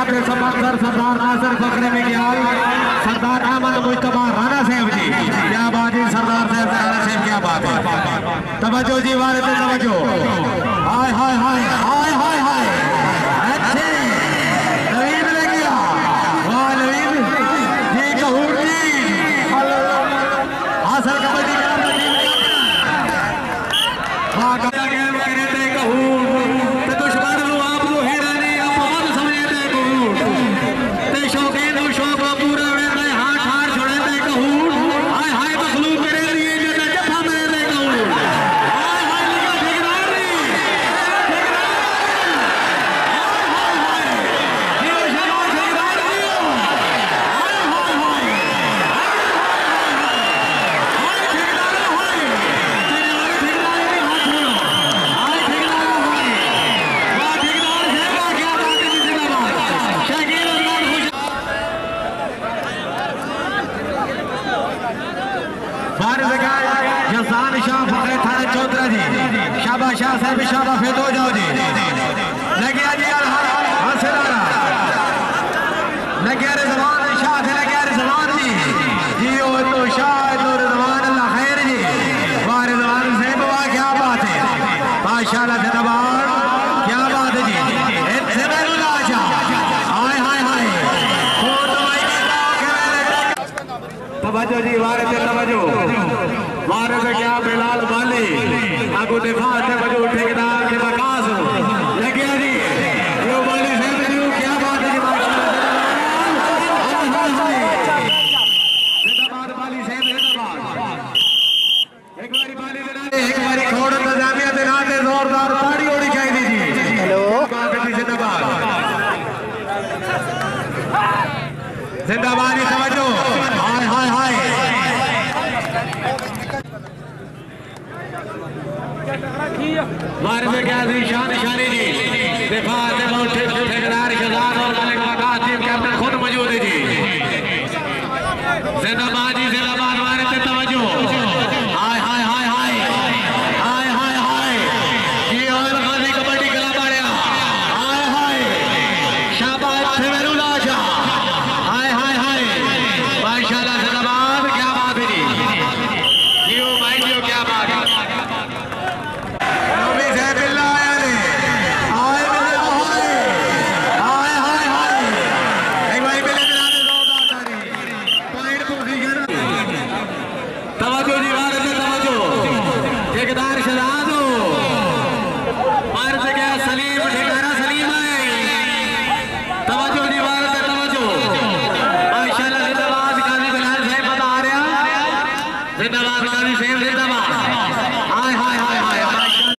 अपने सरदार नासिर बकरे में क्या सरदार अहमद मुश्तबा राणा साहब जी, क्या बात है सरदार साहब राणा साहब, क्या बात है। तवज्जो जी वाले पे तवज्जो। हाय हाय हाय हाय हाय हाय अच्छे नवीन ने किया, वाह नवीन जी कहूर जी हासिल कबड्डी का गेम करे थे कहूर ते दुश्मन लो आप लो हैरानी आप बहुत समझे थे कहूर ते शौकीन हो शौक पूरा वे हाथ हार छोड़े थे कहूर। हाय हाय मखलूक मेरे लिए जैसे जफा मेरे लिए कहूर। हाय हाय लिखा ठिकरानी ठिकरानी हाय हाय हाय जीव शनो ठिकरानी हाय हाय हाय हाय ठिकरानी हाय तेरे वाले ठिकरानी हाथ छोड़ो हाय ठिकरानी हाय वाह ठिकरान सेवा क्या बात है जिंदाबाद शकील अल्लाह खुश भारत का यसान शाह फखरे थाने चौधरी जी शाबाश शाह साहब शाबाश फेदो जाओ जी लगे आज यार हंसदारा लगे रिजवान शाह थे लगे रिजवान जी जियो तो शाह तो रिजवान अल्लाह खैर जी वाह रिजवान साहब वाह क्या बात है माशाल्लाह धन्यवाद क्या बात है जी इनसे मेरा आशा हाय हाय हाय फोटो भाई का करे तवज्जो जी वारे पे तवज्जो भारत क्या बिलाल वाली आगू दिखा थे बजू ठेकेदार के बकास लगे जी यो वाली साहब जी क्या बात है जी जिंदाबाद वाली साहब जिंदाबाद एक बारी वाली दिनाने एक बारी खोड़ इंतजामिया दिनाने जोरदार ताड़ी होनी चाहिए जी। हेलो जिंदाबाद जिंदाबाद समझो हाय हाय हाय मारे में क्या निशान निशानी